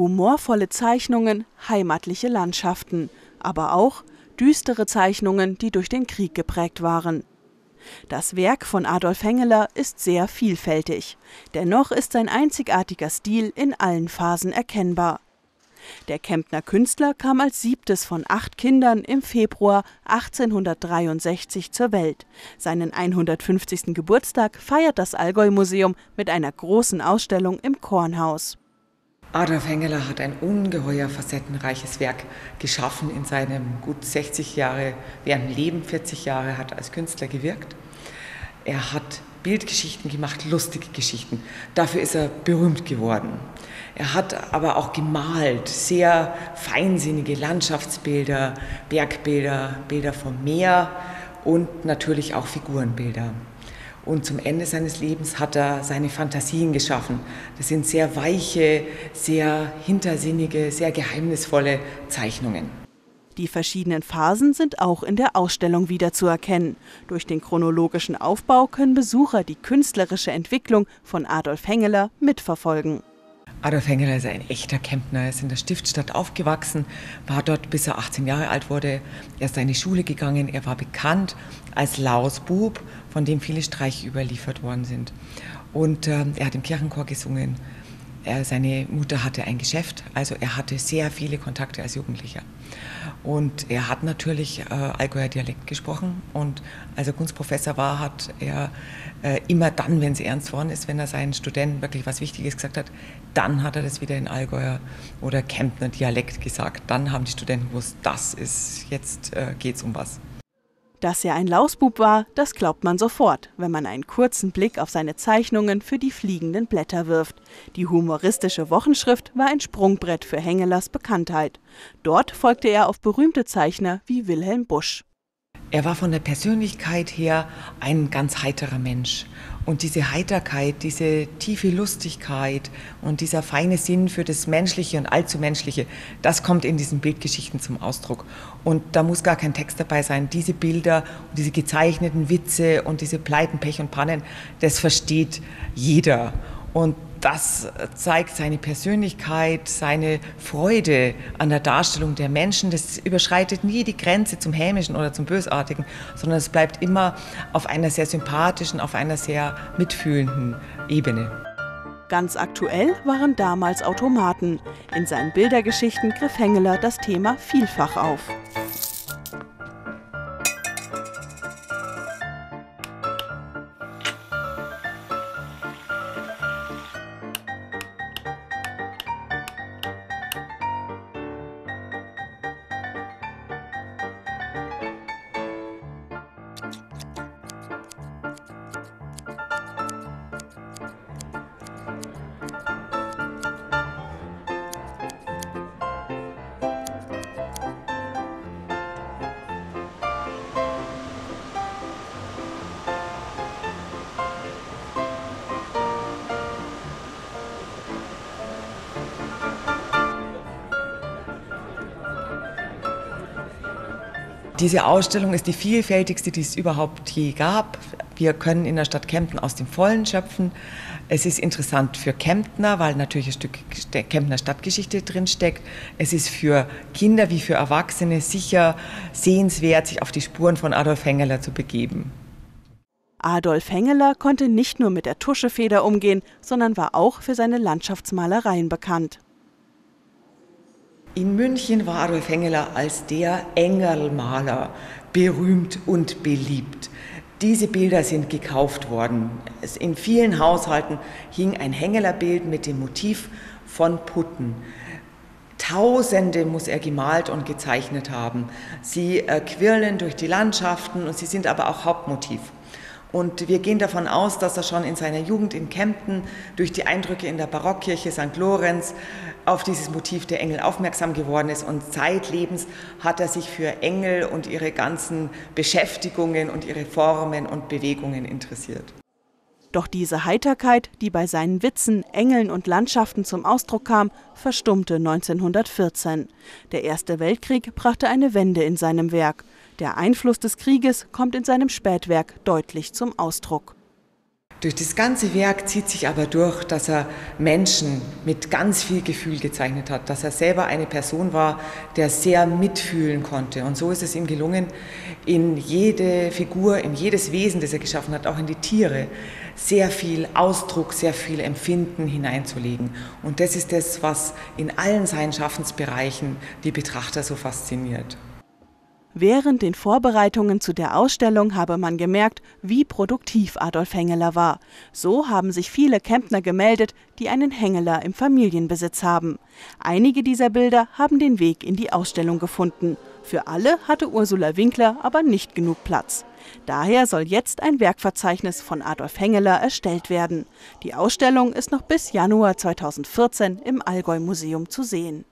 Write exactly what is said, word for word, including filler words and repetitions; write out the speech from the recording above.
humorvolle Zeichnungen, heimatliche Landschaften, aber auch düstere Zeichnungen, die durch den Krieg geprägt waren. Das Werk von Adolf Hengeler ist sehr vielfältig. Dennoch ist sein einzigartiger Stil in allen Phasen erkennbar. Der Kemptner Künstler kam als siebtes von acht Kindern im Februar achtzehnhundertdreiundsechzig zur Welt. Seinen hundertfünfzigsten Geburtstag feiert das Allgäu-Museum mit einer großen Ausstellung im Kornhaus. Adolf Hengeler hat ein ungeheuer facettenreiches Werk geschaffen in seinem gut sechzig Jahre während Leben, vierzig Jahre hat als Künstler gewirkt. Er hat Bildgeschichten gemacht, lustige Geschichten. Dafür ist er berühmt geworden. Er hat aber auch gemalt, sehr feinsinnige Landschaftsbilder, Bergbilder, Bilder vom Meer und natürlich auch Figurenbilder. Und zum Ende seines Lebens hat er seine Fantasien geschaffen. Das sind sehr weiche, sehr hintersinnige, sehr geheimnisvolle Zeichnungen. Die verschiedenen Phasen sind auch in der Ausstellung wiederzuerkennen. Durch den chronologischen Aufbau können Besucher die künstlerische Entwicklung von Adolf Hengeler mitverfolgen. Adolf Hengeler ist ein echter Kemptner. Er ist in der Stiftstadt aufgewachsen, war dort bis er achtzehn Jahre alt wurde. Er ist in die Schule gegangen. Er war bekannt als Lausbub, von dem viele Streiche überliefert worden sind. Und äh, er hat im Kirchenchor gesungen. Er, seine Mutter hatte ein Geschäft, also er hatte sehr viele Kontakte als Jugendlicher. Und er hat natürlich äh, Allgäuer Dialekt gesprochen und als er Kunstprofessor war, hat er äh, immer dann, wenn es ernst worden ist, wenn er seinen Studenten wirklich was Wichtiges gesagt hat, dann hat er das wieder in Allgäuer oder Kemptner Dialekt gesagt. Dann haben die Studenten gewusst, das ist, jetzt äh, geht's um was. Dass er ein Lausbub war, das glaubt man sofort, wenn man einen kurzen Blick auf seine Zeichnungen für die fliegenden Blätter wirft. Die humoristische Wochenschrift war ein Sprungbrett für Hengelers Bekanntheit. Dort folgte er auf berühmte Zeichner wie Wilhelm Busch. Er war von der Persönlichkeit her ein ganz heiterer Mensch. Und diese Heiterkeit, diese tiefe Lustigkeit und dieser feine Sinn für das Menschliche und allzu Menschliche, das kommt in diesen Bildgeschichten zum Ausdruck. Und da muss gar kein Text dabei sein. Diese Bilder, und diese gezeichneten Witze und diese Pleiten, Pech und Pannen, das versteht jeder. Und das zeigt seine Persönlichkeit, seine Freude an der Darstellung der Menschen. Das überschreitet nie die Grenze zum Hämischen oder zum Bösartigen, sondern es bleibt immer auf einer sehr sympathischen, auf einer sehr mitfühlenden Ebene. Ganz aktuell waren damals Automaten. In seinen Bildergeschichten griff Hengeler das Thema vielfach auf. Diese Ausstellung ist die vielfältigste, die es überhaupt je gab. Wir können in der Stadt Kempten aus dem Vollen schöpfen. Es ist interessant für Kemptner, weil natürlich ein Stück Kemptner Stadtgeschichte drinsteckt. Es ist für Kinder wie für Erwachsene sicher sehenswert, sich auf die Spuren von Adolf Hengeler zu begeben. Adolf Hengeler konnte nicht nur mit der Tuschefeder umgehen, sondern war auch für seine Landschaftsmalereien bekannt. In München war Adolf Hengeler als der Engelmaler berühmt und beliebt. Diese Bilder sind gekauft worden. In vielen Haushalten hing ein Hengeler-Bild mit dem Motiv von Putten. Tausende muss er gemalt und gezeichnet haben. Sie quirlen durch die Landschaften und sie sind aber auch Hauptmotiv. Und wir gehen davon aus, dass er schon in seiner Jugend in Kempten durch die Eindrücke in der Barockkirche Sankt Lorenz auf dieses Motiv der Engel aufmerksam geworden ist. Und zeitlebens hat er sich für Engel und ihre ganzen Beschäftigungen und ihre Formen und Bewegungen interessiert. Doch diese Heiterkeit, die bei seinen Witzen, Engeln und Landschaften zum Ausdruck kam, verstummte neunzehnhundertvierzehn. Der Erste Weltkrieg brachte eine Wende in seinem Werk. Der Einfluss des Krieges kommt in seinem Spätwerk deutlich zum Ausdruck. Durch das ganze Werk zieht sich aber durch, dass er Menschen mit ganz viel Gefühl gezeichnet hat, dass er selber eine Person war, der sehr mitfühlen konnte. Und so ist es ihm gelungen, in jede Figur, in jedes Wesen, das er geschaffen hat, auch in die Tiere, sehr viel Ausdruck, sehr viel Empfinden hineinzulegen. Und das ist das, was in allen seinen Schaffensbereichen die Betrachter so fasziniert. Während den Vorbereitungen zu der Ausstellung habe man gemerkt, wie produktiv Adolf Hengeler war. So haben sich viele Kemptner gemeldet, die einen Hengeler im Familienbesitz haben. Einige dieser Bilder haben den Weg in die Ausstellung gefunden. Für alle hatte Ursula Winkler aber nicht genug Platz. Daher soll jetzt ein Werkverzeichnis von Adolf Hengeler erstellt werden. Die Ausstellung ist noch bis Januar zweitausendvierzehn im Allgäu-Museum zu sehen.